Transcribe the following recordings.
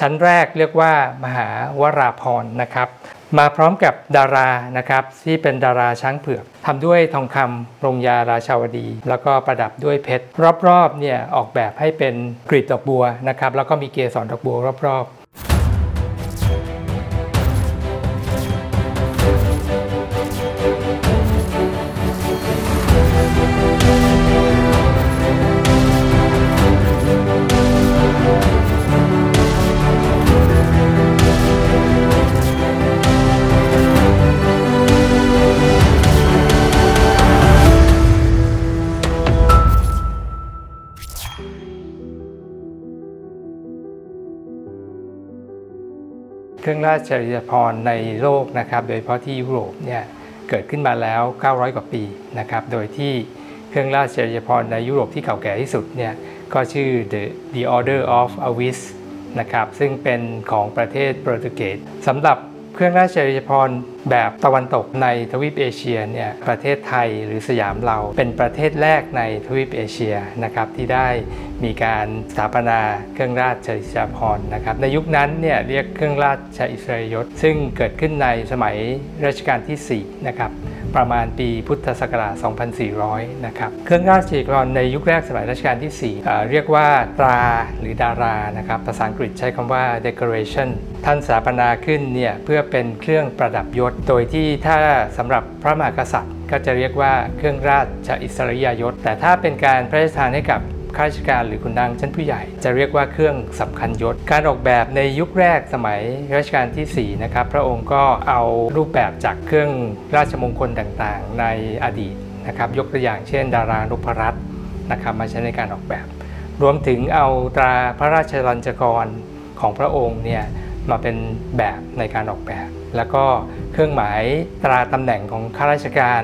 ชั้นแรกเรียกว่ามหาวราพรนะครับมาพร้อมกับดารานะครับที่เป็นดาราช้างเผือกทำด้วยทองคำลงยาราชาวดีแล้วก็ประดับด้วยเพชรรอบๆเนี่ยออกแบบให้เป็นกลีบดอกบัวนะครับแล้วก็มีเกสรดอกบัวรอบๆเครื่องราชอิสริยาภรณ์ในโลกนะครับโดยเฉพาะที่ยุโรปเนี่ยเกิดขึ้นมาแล้ว900กว่าปีนะครับโดยที่เครื่องราชอิสริยาภรณ์ในยุโรปที่เก่าแก่ที่สุดเนี่ยก็ชื่อ the Order of a v i s นะครับซึ่งเป็นของประเทศโปรตุเกสสำหรับเครื่องราชอิสริยาภรณ์แบบตะวันตกในทวีปเอเชียเนี่ยประเทศไทยหรือสยามเราเป็นประเทศแรกในทวีปเอเชียนะครับที่ได้มีการสถาปนาเครื่องราชอิสริยาภรณ์นะครับในยุคนั้นเนี่ยเรียกเครื่องราชอิสริยยศซึ่งเกิดขึ้นในสมัยรัชกาลที่4นะครับประมาณปีพุทธศักราช 2400 นะครับเครื่องราชอิสริยาภรณ์ในยุคแรกสมัยรัชกาลที่4เรียกว่าตราหรือดารานะครับภาษาอังกฤษใช้คำว่า decoration ท่านสถาปนาขึ้นเนี่ยเพื่อเป็นเครื่องประดับยศโดยที่ถ้าสำหรับพระมหากษัตริย์ก็จะเรียกว่าเครื่องราชอิสริยยศแต่ถ้าเป็นการพระราชทานให้กับข้าราชการหรือคุณนางชั้นผู้ใหญ่จะเรียกว่าเครื่องสำคัญยศการออกแบบในยุคแรกสมัยรัชกาลที่4นะครับพระองค์ก็เอารูปแบบจากเครื่องราชมงคลต่างๆในอดีตนะครับยกตัวอย่างเช่นดารานพรัตน์นะครับมาใช้ในการออกแบบรวมถึงเอาตราพระราชลัญจกรของพระองค์เนี่ยมาเป็นแบบในการออกแบบแล้วก็เครื่องหมายตราตำแหน่งของข้าราชการ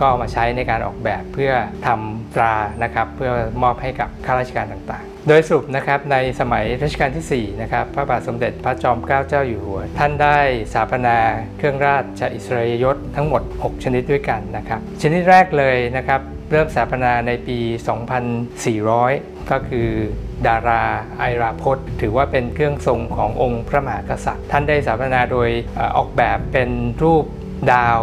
ก็มาใช้ในการออกแบบเพื่อทำตรานะครับเพื่อมอบให้กับข้าราชการต่างๆโดยสรุปนะครับในสมัยรัชกาลที่4นะครับพระบาทสมเด็จพระจอมเกล้าเจ้าอยู่หัวท่านได้สถาปนาเครื่องราชอิสริยยศทั้งหมด6ชนิดด้วยกันนะครับชนิดแรกเลยนะครับเริ่มสถาปนาในปี 2400 ก็คือดาราไอราพจน์ถือว่าเป็นเครื่องทรงขององค์พระมหากษัตริย์ท่านได้สถาปนาโดยออกแบบเป็นรูปดาว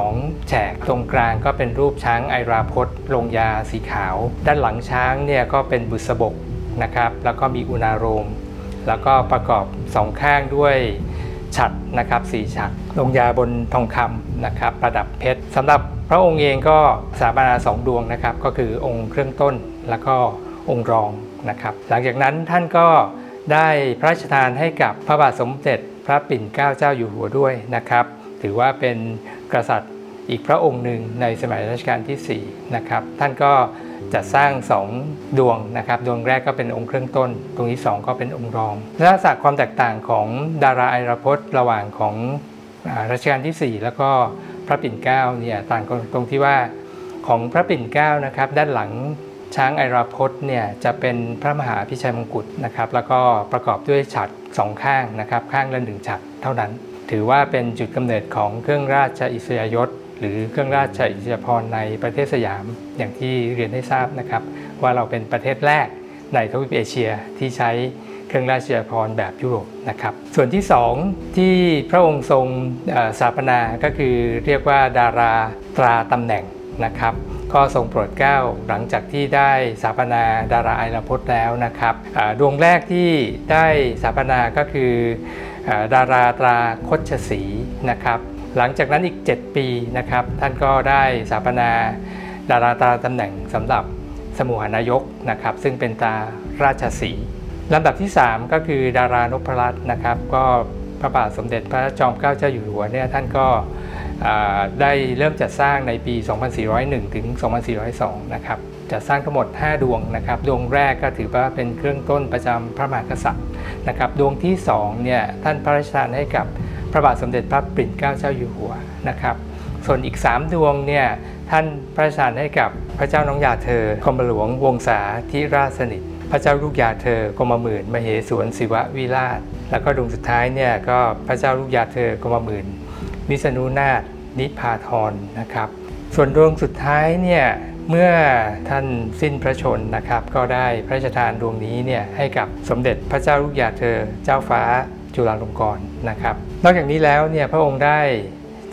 12แฉกตรงกลางก็เป็นรูปช้างไอราพจน์ลงยาสีขาวด้านหลังช้างเนี่ยก็เป็นบุษบกนะครับแล้วก็มีอุณาโรมแล้วก็ประกอบ2ข้างด้วยฉัตรนะครับ4ฉัตรลงยาบนทองคำนะครับประดับเพชรสำหรับพระองค์เองก็สถาปนา2ดวงนะครับก็คือองค์เครื่องต้นแล้วก็องค์รองนะครับหลังจากนั้นท่านก็ได้พระราชทานให้กับพระบาทสมเด็จพระปิ่นเกล้าเจ้าอยู่หัวด้วยนะครับถือว่าเป็นกษัตริย์อีกพระองค์หนึ่งในสมัยรัชกาลที่4นะครับท่านก็จัดสร้าง2ดวงนะครับดวงแรกก็เป็นองค์เครื่องต้นดวงที่2ก็เป็นองค์รองลักษณะความแตกต่างของดาราไอราพจน์ระหว่างของรัชกาลที่4แล้วก็พระปิ่นเกล้าเนี่ยต่างกันตรงที่ว่าของพระปิ่นเกล้านะครับด้านหลังช้างไอราพจน์เนี่ยจะเป็นพระมหาพิชัยมงกุฎนะครับแล้วก็ประกอบด้วยฉัตร2ข้างนะครับข้างละ1ฉัตรเท่านั้นถือว่าเป็นจุดกำเนิดของเครื่องราชอิสริยยศหรือเครื่องราชอิสริยาภรณ์ในประเทศสยามอย่างที่เรียนให้ทราบนะครับว่าเราเป็นประเทศแรกในทวีปเอเชียที่ใช้เครื่องราชอิสริยาภรณ์แบบยุโรปนะครับส่วนที่2ที่พระองค์ทรงสถาปนาก็คือเรียกว่าดาราตราตำแหน่งนะครับก็ทรงโปรดเกล้าหลังจากที่ได้สถาปนาดาราไอราพจน์แล้วนะครับดวงแรกที่ได้สถาปนาก็คือดาราตราคชศรีนะครับหลังจากนั้นอีก7ปีนะครับท่านก็ได้สถาปนาดาราตราตำแหน่งสำหรับสมุหนายกนะครับซึ่งเป็นตราราชสีลำดับที่3ก็คือดารานพรัตน์นะครับก็พระบาทสมเด็จพระจอมเกล้าเจ้าอยู่หัวเนี่ยท่านก็ได้เริ่มจัดสร้างในปี 2401 ถึง 2402 นะครับจัดสร้างทั้งหมด5ดวงนะครับดวงแรกก็ถือว่าเป็นเครื่องต้นประจำพระมหากษัตริย์นะครับดวงที่2เนี่ยท่านพระราชทานให้กับพระบาทสมเด็จพระปิ่นเกล้าเจ้าอยู่หัวนะครับส่วนอีก3ดวงเนี่ยท่านพระราชทานให้กับพระเจ้าน้องยาเธอกรมหลวงวงศาธิราชสนิทพระเจ้าลูกยาเธอกรมหมื่นมเหสวนศิววิราชแล้วก็ดวงสุดท้ายเนี่ยก็พระเจ้าลูกยาเธอกรมหมื่นวิษณุนาถนิพพาธรนะครับส่วนดวงสุดท้ายเนี่ย เมื่อท่านสิ้นพระชนนะครับก็ได้พระราชทานดวงนี้เนี่ยให้กับสมเด็จพระเจ้าลูกยาเธอเจ้าฟ้าจุฬาลงกรณ์นะครับนอกจากนี้แล้วเนี่ยพระองค์ได้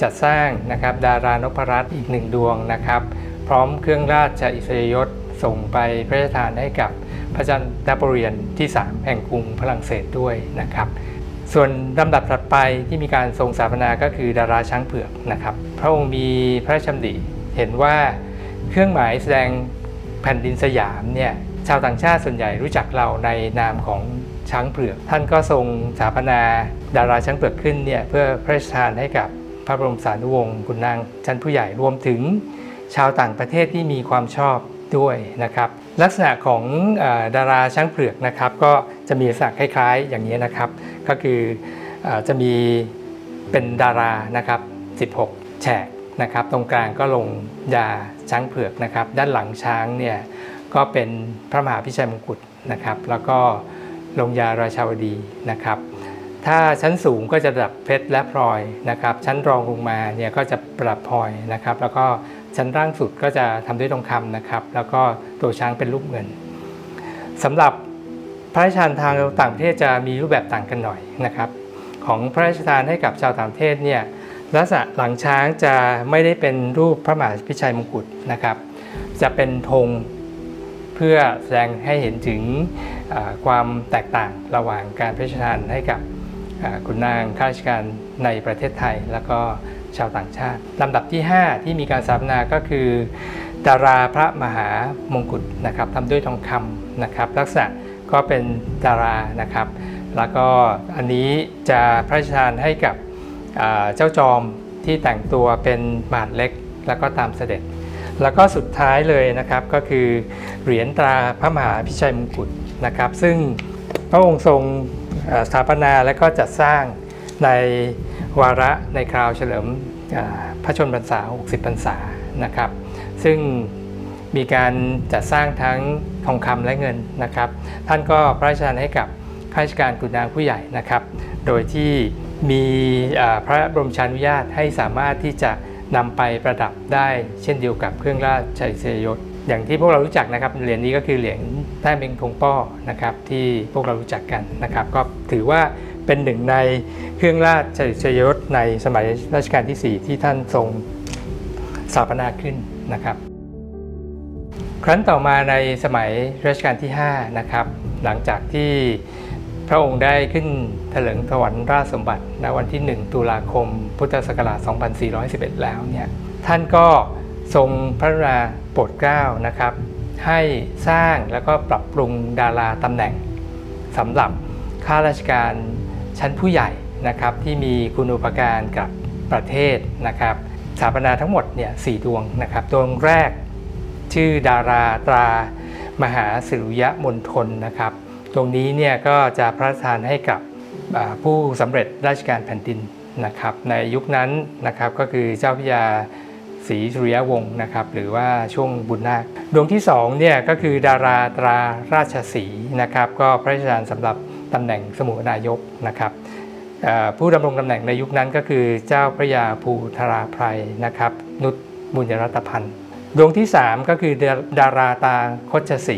จัดสร้างนะครับดารานพรัตน์อีกหนึ่งดวงนะครับพร้อมเครื่องราชอิสริยยศส่งไปพระราชทานให้กับพระจันทบุรีที่3แห่งกรุงฝรั่งเศสด้วยนะครับส่วนลำดับถัดไปที่มีการทรงสถาปนาก็คือดาราช้างเผือกนะครับพระองค์มีพระราชดำริเห็นว่าเครื่องหมายแสดงแผ่นดินสยามเนี่ยชาวต่างชาติส่วนใหญ่รู้จักเราในนามของช้างเผือกท่านก็ทรงสถาปนาดาราช้างเผือกขึ้นเนี่ยเพื่อพระราชทานให้กับพระบรมสานุวงศ์ขุนนางชั้นผู้ใหญ่รวมถึงชาวต่างประเทศที่มีความชอบด้วยนะครับลักษณะของดาราช้างเผือกนะครับก็จะมีลักษณะคล้ายๆอย่างนี้นะครับก็คือจะมีเป็นดารานะครับ16แฉกนะครับตรงกลางก็ลงยาช้างเผือกนะครับด้านหลังช้างเนี่ยก็เป็นพระมหาพิชัยมงกุฎนะครับแล้วก็ลงยาราชาวดีนะครับถ้าชั้นสูงก็จะประดับเพชรและพลอยนะครับชั้นรองลงมาเนี่ยก็จะประดับพลอยนะครับแล้วก็ชั้นล่างสุดก็จะทำด้วยทองคำนะครับแล้วก็ตัวช้างเป็นรูปเงินสำหรับพระราชทานทางต่างประเทศจะมีรูปแบบต่างกันหน่อยนะครับของพระราชทานให้กับชาวต่างประเทศเนี่ยลักษณะหลังช้างจะไม่ได้เป็นรูปพระมหาพิชัยมงกุฎนะครับจะเป็นธงเพื่อแสดงให้เห็นถึงความแตกต่างระหว่างการพระราชทานให้กับขุนนางข้าราชการในประเทศไทยแล้วก็ชาวต่างชาติลำดับที่5ที่มีการสถาปนาก็คือดาราพระมหามงกุฎนะครับทำด้วยทองคำนะครับลักษณะก็เป็นดารานะครับแล้วก็อันนี้จะพระราชทานให้กับเจ้าจอมที่แต่งตัวเป็นหมาดเล็กแล้วก็ตามเสด็จแล้วก็สุดท้ายเลยนะครับก็คือเหรียญตราพระมหาพิชัยมงกุฎนะครับซึ่งพระองค์ทรงสถาปนาและก็จัดสร้างในวาระในคราวเฉลิมพระชนมพรรษา60พรรษานะครับซึ่งมีการจัดสร้างทั้งทองคำและเงินนะครับท่านก็พระราชทานให้กับข้าราชการขุนนางผู้ใหญ่นะครับโดยที่มีพระบรมราชานุญาตให้สามารถที่จะนำไปประดับได้เช่นเดียวกับเครื่องราชอิสริยยศอย่างที่พวกเรารู้จักนะครับเหรียญนี้ก็คือเหรียญแต้เม้งทงป้อนะครับที่พวกเรารู้จักกันนะครับก็ถือว่าเป็นหนึ่งในเครื่องราชอิสริยยศในสมัยรัชกาลที่4ที่ท่านทรงสถาปนาขึ้นนะครับครั้นต่อมาในสมัยรัชกาลที่5นะครับหลังจากที่พระองค์ได้ขึ้นเถลิงถวัลย์ราชสมบัติณวันที่1ตุลาคมพุทธศักราช2411แล้วเนี่ยท่านก็ทรงพระราโปรดเกล้านะครับให้สร้างแล้วก็ปรับปรุงดาราตำแหน่งสำหรับข้าราชการชั้นผู้ใหญ่นะครับที่มีคุณูปการกับประเทศนะครับสถาปนาทั้งหมดเนี่ย4ดวงนะครับดวงแรกชื่อดาราตรามหาสุริยมณฑลนะครับตรงนี้เนี่ยก็จะพระราชทานให้กับผู้สำเร็จราชการแผ่นดินนะครับในยุคนั้นนะครับก็คือเจ้าพระยาศรีสุริยวงศ์นะครับหรือว่าช่วงบุญนาคดวงที่2เนี่ยก็คือดาราตราราชสีนะครับก็พระราชทานสำหรับตำแหน่งสมุนายกนะครับผู้ดำรงตำแหน่งในยุคนั้นก็คือเจ้าพระยาภูธราไพรนะครับนุชบุญยรัตพันธ์ดวงที่3ก็คือดาราตาคชศรี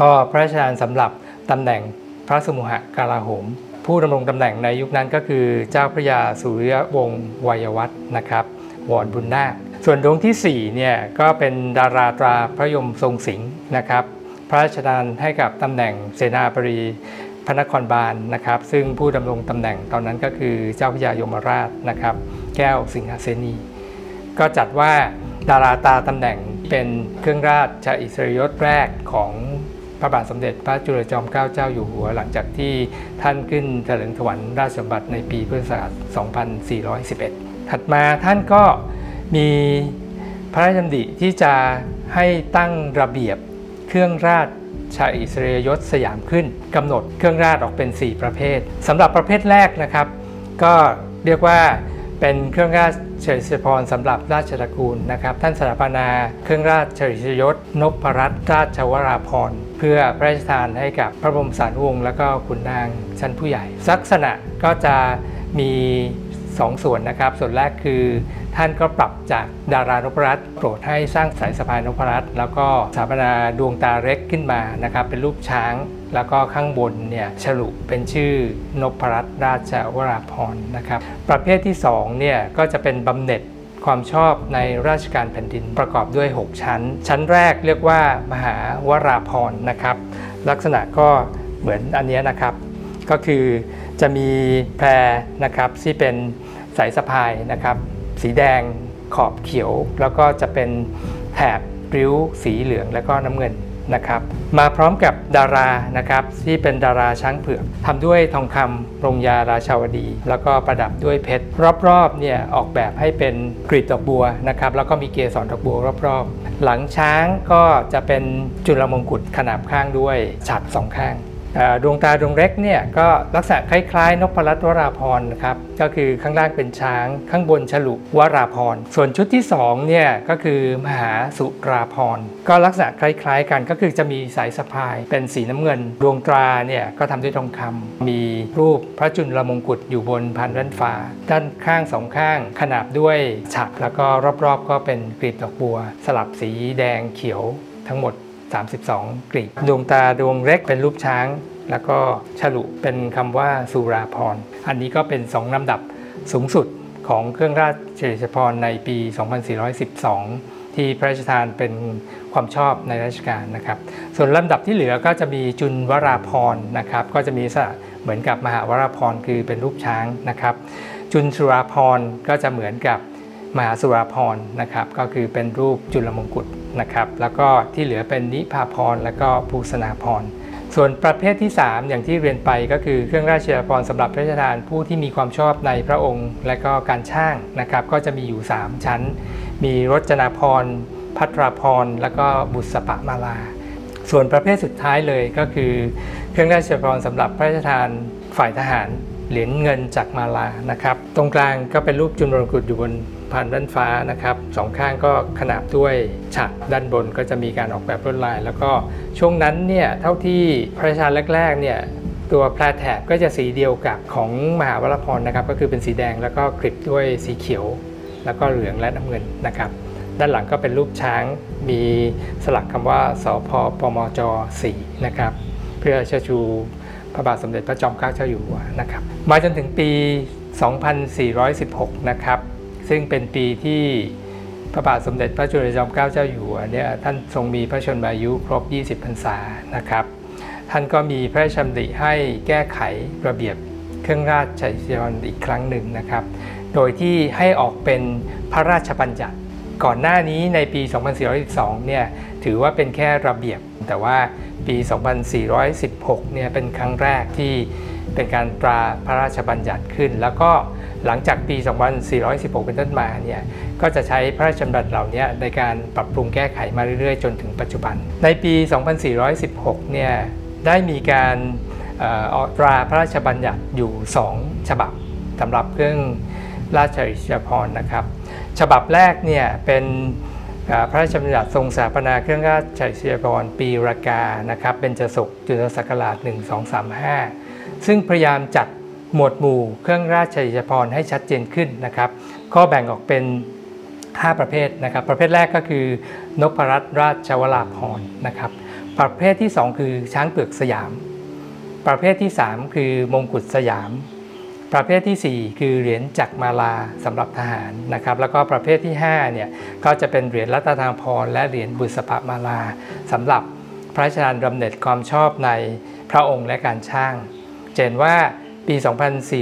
ก็พระราชทานสำหรับตำแหน่งพระสมุหกาลาโหมผู้ดำรงตำแหน่งในยุคนั้นก็คือเจ้าพระยาสุริยวงศ์วัยวัฒน์นะครับวรบุญนาคส่วนดวงที่4เนี่ยก็เป็นดาราตราพระยมทรงสิงห์นะครับพระราชทานให้กับตำแหน่งเสนาบดีพระนครบาลนะครับซึ่งผู้ดำรงตำแหน่งตอนนั้นก็คือเจ้าพระยายมราชนะครับแก้วสิงหเสนีก็จัดว่าดาราตาตำแหน่งเป็นเครื่องราชอิสริยยศแรกของพระบาทสมเด็จพระจุลจอมเกล้าเจ้าอยู่หัวหลังจากที่ท่านขึ้นเถลิงถวัลย์ราชสมบัติในปีพุทธศักราช2411ถัดมาท่านก็มีพระราชดำริที่จะให้ตั้งระเบียบเครื่องราชอิสริยยศสยามขึ้นกำหนดเครื่องราชออกเป็น4ประเภทสำหรับประเภทแรกนะครับก็เรียกว่าเป็นเครื่องราชอิสริยพรสำหรับราชตระกูลนะครับท่านสถาปนาเครื่องราชอิสริยยศนพรัตน์ราชวราภรณ์เพื่อพระราชทานให้กับพระบรมสานุวงศ์และก็ขุนนางชั้นผู้ใหญ่ลักษณะก็จะมี2ส่วนนะครับส่วนแรกคือ ท่านก็ปรับจากดารานพรัตน์โปรดให้สร้างสายสะพานนพรัตน์แล้วก็สถาปนาดวงตาเล็กขึ้นมานะครับเป็นรูปช้างแล้วก็ข้างบนเนี่ยฉลุเป็นชื่อนพรัตน์ราชวราพรนะครับประเภทที่2เนี่ยก็จะเป็นบำเหน็จความชอบในราชการแผ่นดินประกอบด้วย6ชั้นชั้นแรกเรียกว่ามหาวราพรนะครับลักษณะก็เหมือนอันนี้นะครับก็คือจะมีแพรนะครับที่เป็นสายสะพายนะครับสีแดงขอบเขียวแล้วก็จะเป็นแถบริ้วสีเหลืองแล้วก็น้ำเงินนะครับมาพร้อมกับดารานะครับที่เป็นดาราช้างเผือกทำด้วยทองคำรงยาราชาวดีแล้วก็ประดับด้วยเพชรรอบๆเนี่ยออกแบบให้เป็นกลีบดอกบัวนะครับแล้วก็มีเกสรดอกบัวรอบๆหลังช้างก็จะเป็นจุลมงกุฎขนาบข้างด้วยฉัตร2ข้างดวงตาดวงเล็กเนี่ยก็ลักษณะคล้ายๆนพรัตน์วราพรนะครับก็คือข้างล่างเป็นช้างข้างบนฉลุวราพรส่วนชุดที่2เนี่ยก็คือมหาสุราพรก็ลักษณะคล้ายๆกันก็คือจะมีสายสะพายเป็นสีน้ำเงินดวงตาเนี่ยก็ทำด้วยทองคำมีรูปพระจุลมงกุฎอยู่บนพันแว่นฟ้าด้านข้าง2ข้างขนาบด้วยฉัตรแล้วก็รอบๆก็เป็นกลีบดอกบัวสลับสีแดงเขียวทั้งหมด32กลีบดวงตาดวงเล็กเป็นรูปช้างแล้วก็ฉลุเป็นคำว่าสุราพรอันนี้ก็เป็น2ลำดับสูงสุดของเครื่องราชสิริพรในปี2412ที่พระราชทานเป็นความชอบในราชการนะครับส่วนลำดับที่เหลือก็จะมีจุลวราพรนะครับก็จะมีลักษณะเหมือนกับมหาวราพรคือเป็นรูปช้างนะครับจุลสุราพรก็จะเหมือนกับมหาสุราพรนะครับก็คือเป็นรูปจุลมงกุฎนะครับแล้วก็ที่เหลือเป็นนิพาพรและก็ภูสนาพรส่วนประเภทที่3อย่างที่เรียนไปก็คือเครื่องราชสิริพรสำหรับพระราชทานผู้ที่มีความชอบในพระองค์และก็การช่างนะครับก็จะมีอยู่3ชั้นมีรจนาพรภัทราพรและก็บุษปมาลาส่วนประเภทสุดท้ายเลยก็คือเครื่องราชสิริพรสำหรับพระราชทานฝ่ายทหารเหรียญเงินจากมาลานะครับตรงกลางก็เป็นรูปจุลมงกุฎอยู่บนพันด้านฟ้านะครับสองข้างก็ขนาบด้วยฉัตรด้านบนก็จะมีการออกแบบลวดลายแล้วก็ช่วงนั้นเนี่ยเท่าที่พระราชทานแรกๆเนี่ยตัวแพรแถบก็จะสีเดียวกับของมหาวราพรนะครับก็คือเป็นสีแดงแล้วก็คลิปด้วยสีเขียวแล้วก็เหลืองและน้ำเงินนะครับด้านหลังก็เป็นรูปช้างมีสลักคำว่าสพปมจ4นะครับเพื่อเชิดชูพระบาทสมเด็จพระจอมเกล้าเจ้าอยู่หัวนะครับมาจนถึงปี2416นะครับซึ่งเป็นปีที่พระบาทสมเด็จพระจุลจอมเกล้าเจ้าอยู่หัวเนี่ยท่านทรงมีพระชนมายุครบ20พรรษานะครับท่านก็มีพระราชดำริให้แก้ไขระเบียบเครื่องราชสิริพรอีกครั้งหนึ่งนะครับโดยที่ให้ออกเป็นพระราชบัญญัติก่อนหน้านี้ในปี2412เนี่ยถือว่าเป็นแค่ระเบียบแต่ว่าปี2416เนี่ยเป็นครั้งแรกที่เป็นการตราพระราชบัญญัติขึ้นแล้วก็หลังจากปี2416เป็นต้นมาเนี่ยก็จะใช้พระราชบัญญัติเหล่านี้ในการปรับปรุงแก้ไขมาเรื่อยๆจนถึงปัจจุบันในปี2416เนี่ยได้มีการตราพระราชบัญญัติอยู่2ฉบับสำหรับเครื่องราชสิริพรนะครับฉบับแรกเนี่ยเป็นพระราชบัญญัติทรงสถาปนาเครื่องราชสิริพรปีรากานะครับเป็นเบญจศุกร์จุลศักราช1235ซึ่งพยายามจัดหมวดหมู่เครื่องราชสิริพรให้ชัดเจนขึ้นนะครับก็แบ่งออกเป็น5ประเภทนะครับประเภทแรกก็คือนพรัตน์ราชวราพรนะครับประเภทที่2คือช้างเปลือกสยามประเภทที่3คือมงกุฎสยามประเภทที่4คือเหรียญจักรมาลาสำหรับทหารนะครับแล้วก็ประเภทที่5เนี่ยก็จะเป็นเหรียญรัตนาพรและเหรียญบุษปมาลาสำหรับพระราชทานบำเหน็จความชอบในพระองค์และการช่างเห็นว่าปี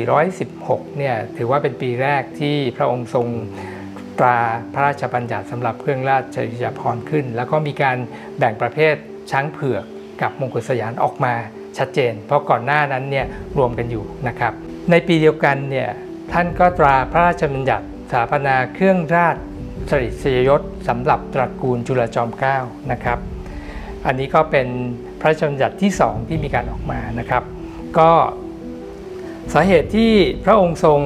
2416เนี่ยถือว่าเป็นปีแรกที่พระองค์ทรงตราพระราชบัญญัติสำหรับเครื่องราชสิริพรขึ้นแล้วก็มีการแบ่งประเภทช้างเผือกกับมงกุฎสยามออกมาชัดเจนเพราะก่อนหน้านั้นเนี่ยรวมกันอยู่นะครับในปีเดียวกันเนี่ยท่านก็ตราพระราชบัญญัติสถาปนาเครื่องราชสิริยศสำหรับตระกูลจุลจอมเกล้านะครับอันนี้ก็เป็นพระราชบัญญัติที่2ที่มีการออกมานะครับก็สาเหตุที่พระองค์ทรง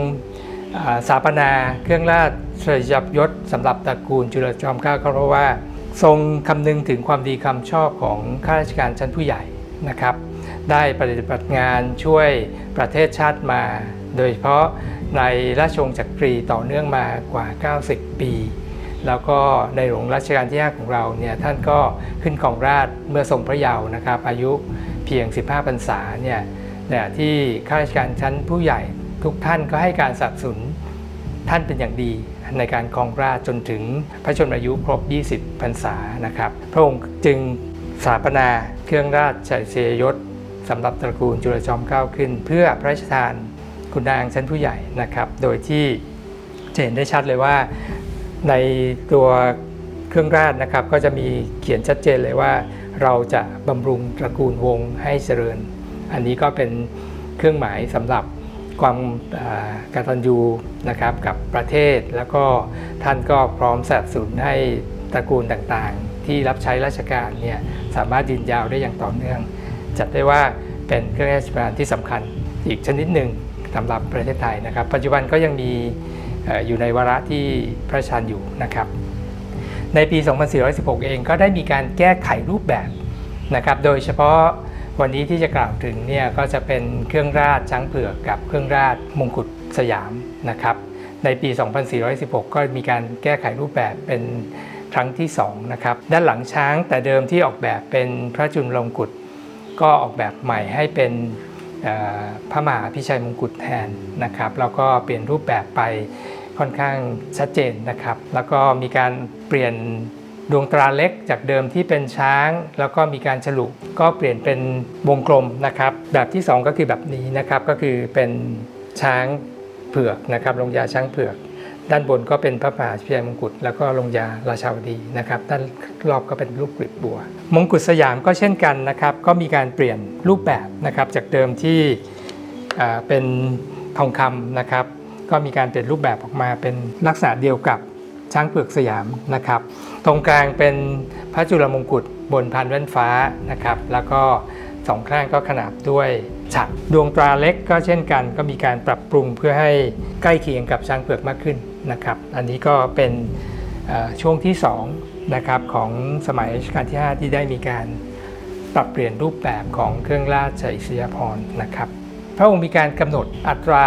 สถาปนาเครื่องราชสิริยศสำหรับตระกูลจุลจอมเกล้าก็เพราะว่าทรงคำนึงถึงความดีความชอบของข้าราชการชั้นผู้ใหญ่นะครับได้ปฏิบัติงานช่วยประเทศชาติมา โดยเฉพาะในราชวงศ์จักรีต่อเนื่องมากว่า90ปีแล้วก็ในหลวงรัชกาลที่5ของเราเนี่ยท่านก็ขึ้นครองราชย์เมื่อทรงพระเยาว์นะครับอายุเพียง15พรรษาเนี่ยที่ข้าราชการชั้นผู้ใหญ่ทุกท่านก็ให้การสนับสนุนท่านเป็นอย่างดีในการครองราชย์จนถึงพระชนมายุครบ20พรรษานะครับพระองค์จึงสถาปนาเครื่องราชเสยยศสำหรับตระกูลจุลจอมเกล้าขึ้นเพื่อพระราชทานคุณนางชั้นผู้ใหญ่นะครับโดยที่เห็นได้ชัดเลยว่าในตัวเครื่องราชนะครับก็จะมีเขียนชัดเจนเลยว่าเราจะบำรุงตระกูลวงให้เจริญอันนี้ก็เป็นเครื่องหมายสำหรับความกตัญญูนะครับกับประเทศแล้วก็ท่านก็พร้อมสนับสนุนให้ตระกูลต่างๆที่รับใช้ราชการเนี่ยสามารถยืนยาวได้อย่างต่อเนื่องจัดได้ว่าเป็นเครื่องราชบัณฑิตที่สำคัญอีกชนิดหนึ่งสำหรับประเทศไทยนะครับปัจจุบันก็ยังมีอยู่ในวาระที่พระราชทานอยู่นะครับในปี2416เองก็ได้มีการแก้ไขรูปแบบนะครับโดยเฉพาะวันนี้ที่จะกล่าวถึงเนี่ยก็จะเป็นเครื่องราชช้างเผือกกับเครื่องราชมงกุฎสยามนะครับในปี2416ก็มีการแก้ไขรูปแบบเป็นครั้งที่2นะครับด้านหลังช้างแต่เดิมที่ออกแบบเป็นพระจุลมงกุฎก็ออกแบบใหม่ให้เป็นพระมหาพิชัยมงกุฎแทนนะครับแล้วก็เปลี่ยนรูปแบบไปค่อนข้างชัดเจนนะครับแล้วก็มีการเปลี่ยนดวงตราเล็กจากเดิมที่เป็นช้างแล้วก็มีการฉลุก็เปลี่ยนเป็นวงกลมนะครับแบบที่2ก็คือแบบนี้นะครับก็คือเป็นช้างเผือกนะครับลงยาช้างเผือกด้านบนก็เป็นพระมหาพิชัยมงกุฎแล้วก็ลงยาราชาวดีนะครับด้านรอบก็เป็นรูปกลีบบัวมงกุฎสยามก็เช่นกันนะครับก็มีการเปลี่ยนรูปแบบนะครับจากเดิมที่เป็นทองคำนะครับก็มีการเปลี่ยนรูปแบบออกมาเป็นลักษณะเดียวกับช้างเผือกสยามนะครับตรงกลางเป็นพระจุลมงกุฎบนพันแว่นฟ้านะครับแล้วก็สองข้างก็ขนาบด้วยฉัตรดวงตราเล็กก็เช่นกันก็มีการปรับปรุงเพื่อให้ใกล้เคียงกับช้างเผือกมากขึ้นนะครับอันนี้ก็เป็นช่วงที่2นะครับของสมัยรัชกาลที่5ที่ได้มีการปรับเปลี่ยนรูปแบบของเครื่องราชอิสริยาภรณ์นะครับพระองค์มีการกำหนดอัตรา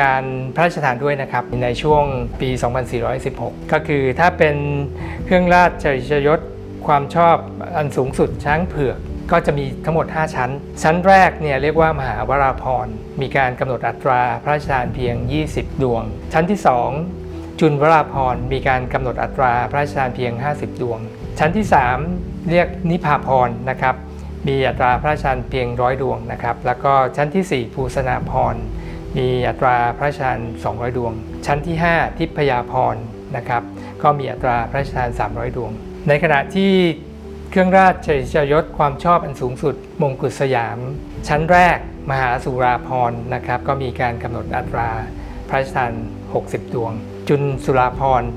การพระราชทานด้วยนะครับในช่วงปี2416ก็คือถ้าเป็นเครื่องราชอิสริยยศความชอบอันสูงสุดช้างเผือกก็จะมีทั้งหมด5ชั้นชั้นแรกเนี่ยเรียกว่ามหาวราภรณ์มีการกำหนดอัตราพระราชทานเพียง20ดวงชั้นที่2จุลวราภรณ์มีการกำหนดอัตราพระราชทานเพียง50ดวงชั้นที่3เรียกนิพาภรณ์นะครับมีอัตราพระราชทานเพียง100ดวงนะครับแล้วก็ชั้นที่4ภูสนาภรณ์มีอัตราพระราชทาน200ดวงชั้นที่5ทิพยาภรณ์นะครับก็มีอัตราพระราชทาน300ดวงในขณะที่เครื่องราชอิสริยยศความชอบอันสูงสุดมงกุฎสยามชั้นแรกมหาสุราภรณ์นะครับก็มีการกำหนดอัตราพระราชทาน60ดวงจุลสุราภรณ์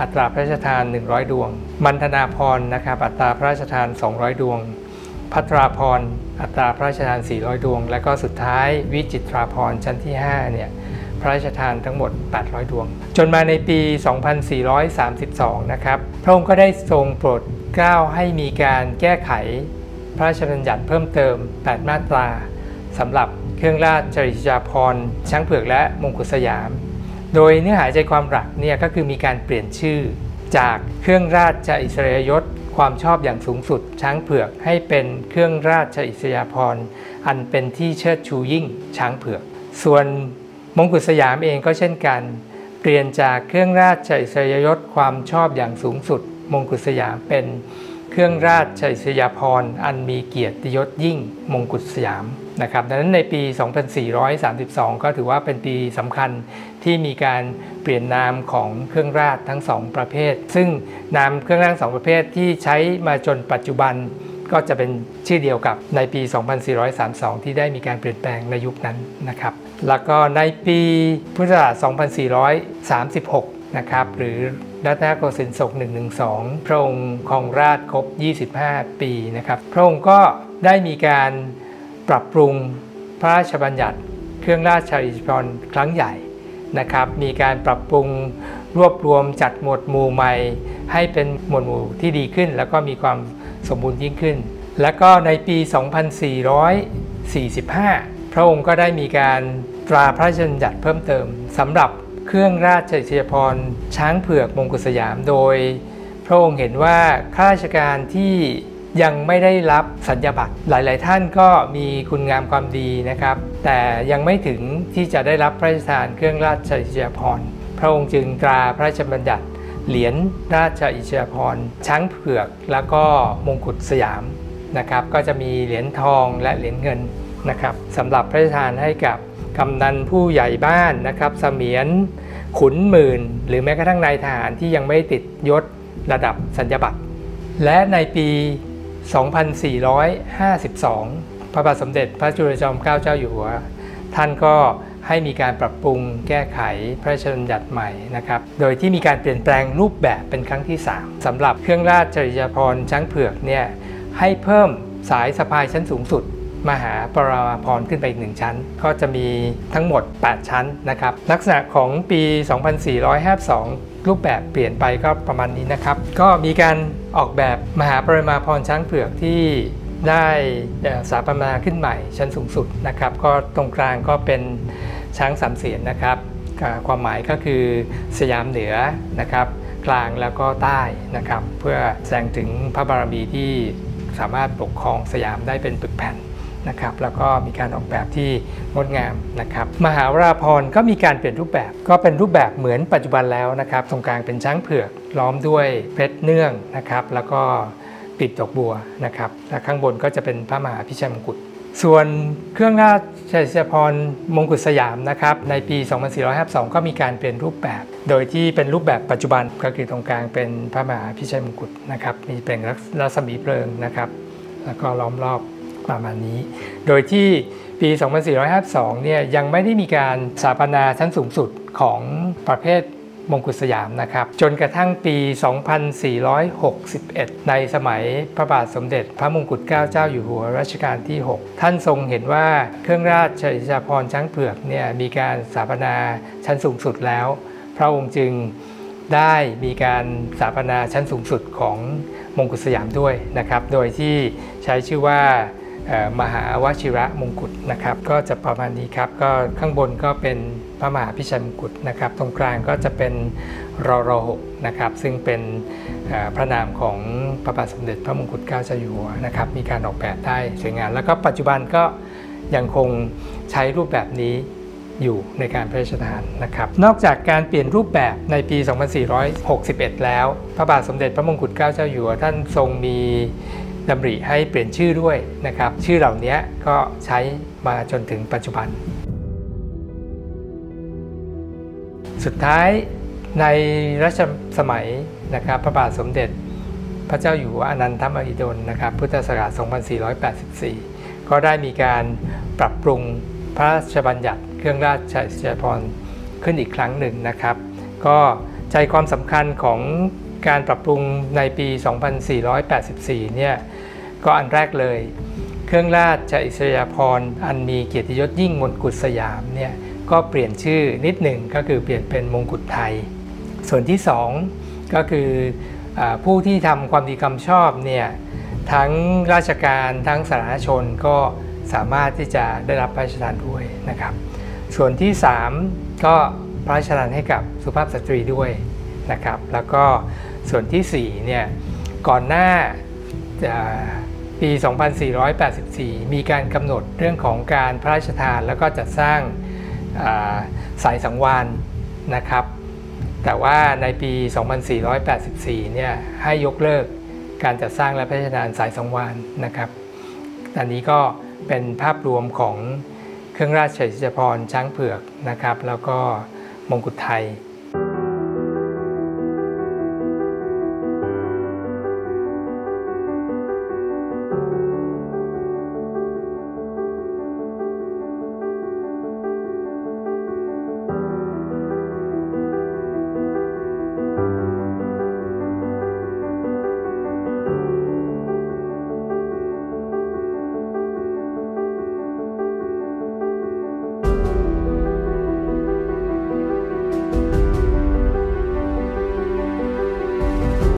อัตราพระราชทาน100ดวงมัณฑนาภรณ์นะครับอัตราพระราชทาน200ดวงภัทราภรณ์อัตราพระราชทาน400ดวงและก็สุดท้ายวิจิตราภรณ์ชั้นที่5เนี่ยพระราชทานทั้งหมด800ดวงจนมาในปี2432นะครับพระองค์ก็ได้ทรงโปรดเกล้าให้มีการแก้ไขพระราชบัญญัติเพิ่มเติม8มาตราสำหรับเครื่องราชอิสริยาภรณ์ช้างเผือกและมงกุฎสยามโดยเนื้อหาใจความหลักเนี่ยก็คือมีการเปลี่ยนชื่อจากเครื่องราชอิสริยยศความชอบอย่างสูงสุดช้างเผือกให้เป็นเครื่องราชอิสริยาภรณ์อันเป็นที่เชิดชูยิ่งช้างเผือกส่วนมงกุฎสยามเองก็เช่นกันเปลี่ยนจากเครื่องราชอิสริยยศความชอบอย่างสูงสุดมงกุฎสยามเป็นเครื่องราชอิสริยาภรณ์อันมีเกียรติยศยิ่งมงกุฎสยามนะครับดังนั้นในปี2432ก็ถือว่าเป็นปีสำคัญที่มีการเปลี่ยนนามของเครื่องราชทั้ง2ประเภทซึ่งนามเครื่องราช2ประเภทที่ใช้มาจนปัจจุบันก็จะเป็นชื่อเดียวกับในปี2432ที่ได้มีการเปลี่ยนแปลงในยุคนั้นนะครับแล้วก็ในปีพุทธศักราช2436นะครับหรือรัตนโกสินทร์ศก112พระองค์ครองราชย์ครบ25ปีนะครับพระองค์ก็ได้มีการปรับปรุงพระราชบัญญัติเครื่องราชอิสริยาภรณ์ครั้งใหญ่นะครับมีการปรับปรุงรวบรวมจัดหมวดหมู่ใหม่ให้เป็นหมวดหมู่ที่ดีขึ้นแล้วก็มีความสมบูรณ์ยิ่งขึ้นและก็ในปี2445พระองค์ก็ได้มีการต ตราพระราชบัญญัติเพิ่มเติมสำหรับเครื่องราชอิสริยาภรณ์ช้างเผือกมงกุฎสยามโดยพระองค์เห็นว่าข้าราชการที่ยังไม่ได้รับสัญญาบัตรหลายๆท่านก็มีคุณงามความดีนะครับแต่ยังไม่ถึงที่จะได้รับพระราชทานเครื่องราชอิสริยาภรณ์พระองค์จึงตราพระราชบัญญัติเหรียญราชอิสริยาภรณ์ช้างเผือกแล้วก็มงกุฎสยามนะครับก็จะมีเหรียญทองและเหรียญเงินนะครับสำหรับพระราชทานให้กับกำนันผู้ใหญ่บ้านนะครับเสมียนขุนหมื่นหรือแม้กระทั่งนายทหารที่ยังไม่ติดยศระดับสัญญาบัตรและในปี2452พระบาทสมเด็จพระจุลจอมเกล้าเจ้าอยู่หัวท่านก็ให้มีการปรับปรุงแก้ไขพระราชบัญญัติใหม่นะครับโดยที่มีการเปลี่ยนแปลงรูปแบบเป็นครั้งที่3สำหรับเครื่องราชอิสริยาภรณ์ช้างเผือกเนี่ยให้เพิ่มสายสะพายชั้นสูงสุดมหาปราภรณ์ขึ้นไปอีก1ชั้นก็จะมีทั้งหมด8ชั้นนะครับลักษณะของปี2452รูปแบบเปลี่ยนไปก็ประมาณนี้นะครับก็มีการออกแบบมหาปราภรณ์ช้างเผือกที่ได้สถาปนาขึ้นใหม่ชั้นสูงสุดนะครับก็ตรงกลางก็เป็นช้างสามเสียนนะครับความหมายก็คือสยามเหนือนะครับกลางแล้วก็ใต้นะครับเพื่อแสดงถึงพระบารมีที่สามารถปกครองสยามได้เป็นปึกแผ่นนะครับแล้วก็มีการออกแบบที่งดงามนะครับมหาวราภรณ์ก็มีการเปลี่ยนรูปแบบก็เป็นรูปแบบเหมือนปัจจุบันแล้วนะครับตรงกลางเป็นช้างเผือกล้อมด้วยเพชรเนื่องนะครับแล้วก็ปิดดอกบัวนะครับและข้างบนก็จะเป็นพระมหาพิชัยมงกุฎส่วนเครื่องราชอิสริยาภรณ์มงกุฎสยามนะครับในปี2452ก็มีการเปลี่ยนรูปแบบโดยที่เป็นรูปแบบปัจจุบันก็คือตรงกลางเป็นพระมหาพิชัยมงกุฎนะครับมีเป็นรัศมีเพลิงนะครับแล้วก็ล้อมรอบประมาณนี้โดยที่ปี2452เนี่ยยังไม่ได้มีการสถาปนาชั้นสูงสุดของประเภทมงกุฎสยามนะครับจนกระทั่งปี2461ในสมัยพระบาทสมเด็จพระมงกุฎเกล้าเจ้าอยู่หัวรัชกาลที่6ท่านทรงเห็นว่าเครื่องราชอิสริยาภรณ์ช้างเผือกเนี่ยมีการสถาปนาชั้นสูงสุดแล้วพระองค์จึงได้มีการสถาปนาชั้นสูงสุดของมงกุฎสยามด้วยนะครับโดยที่ใช้ชื่อว่ามหาวชิระมงกุฎนะครับก็จะประมาณนี้ครับก็ข้างบนก็เป็นพระมหาพิชัยมงกุฎนะครับตรงกลางก็จะเป็นร.ร.6นะครับซึ่งเป็นพระนามของพระบาทสมเด็จพระมงกุฎเกล้าเจ้าอยู่หัวนะครับมีการออกแบบได้สวยงามแล้วก็ปัจจุบันก็ยังคงใช้รูปแบบนี้อยู่ในการพระราชทานนะครับนอกจากการเปลี่ยนรูปแบบในปี2461แล้วพระบาทสมเด็จพระมงกุฎเกล้าเจ้าอยู่หัวท่านทรงมีดำริให้เปลี่ยนชื่อด้วยนะครับชื่อเหล่านี้ก็ใช้มาจนถึงปัจจุบันสุดท้ายในรัชสมัยนะครับพระบาทสมเด็จพระเจ้าอยู่หัวอนันทมหิดลนะครับพุทธศักราช2484ก็ได้มีการปรับปรุงพระราชบัญญัติเครื่องราชอิสริยาภรณ์ขึ้นอีกครั้งหนึ่งนะครับก็ใจความสำคัญของการปรับปรุงในปี 2484 เนี่ยก็อันแรกเลยเครื่องราชอิสริยาภรณ์อันมีเกียรติยศยิ่งมงกุฎสยามเนี่ยก็เปลี่ยนชื่อนิดหนึ่งก็คือเปลี่ยนเป็นมงกุฎไทยส่วนที่2ก็คือผู้ที่ทำความดีความชอบเนี่ยทั้งราชการทั้งสาธารณชนก็สามารถที่จะได้รับพระราชทานด้วยนะครับส่วนที่3ก็พระราชทานให้กับสุภาพสตรีด้วยนะครับแล้วก็ส่วนที่4เนี่ยก่อนหน้าปี 2484 มีการกำหนดเรื่องของการพระราชทานแล้วก็จัดสร้างสายสังวาลนะครับแต่ว่าในปี 2484 เนี่ยให้ยกเลิกการจัดสร้างและพระราชทานสายสังวาลนะครับอันนี้ก็เป็นภาพรวมของเครื่องราชอิสริยาภรณ์ช้างเผือกนะครับแล้วก็มงกุฎไทย